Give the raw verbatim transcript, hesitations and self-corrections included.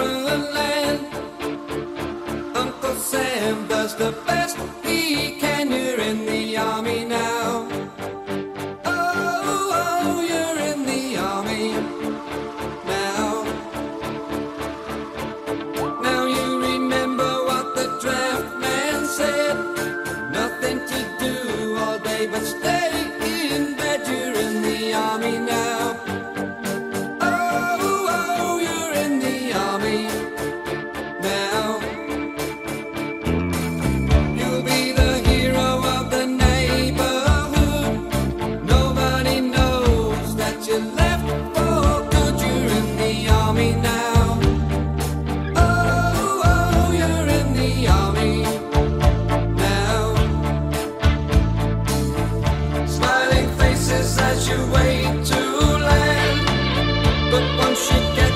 foreign land. Uncle Sam does the best he can. You're in the army now. Oh, oh, you're in the army now. Now you remember what the draft man said. Nothing to do all day but stay in bed. You're in the army now. As you wait to land, but once you get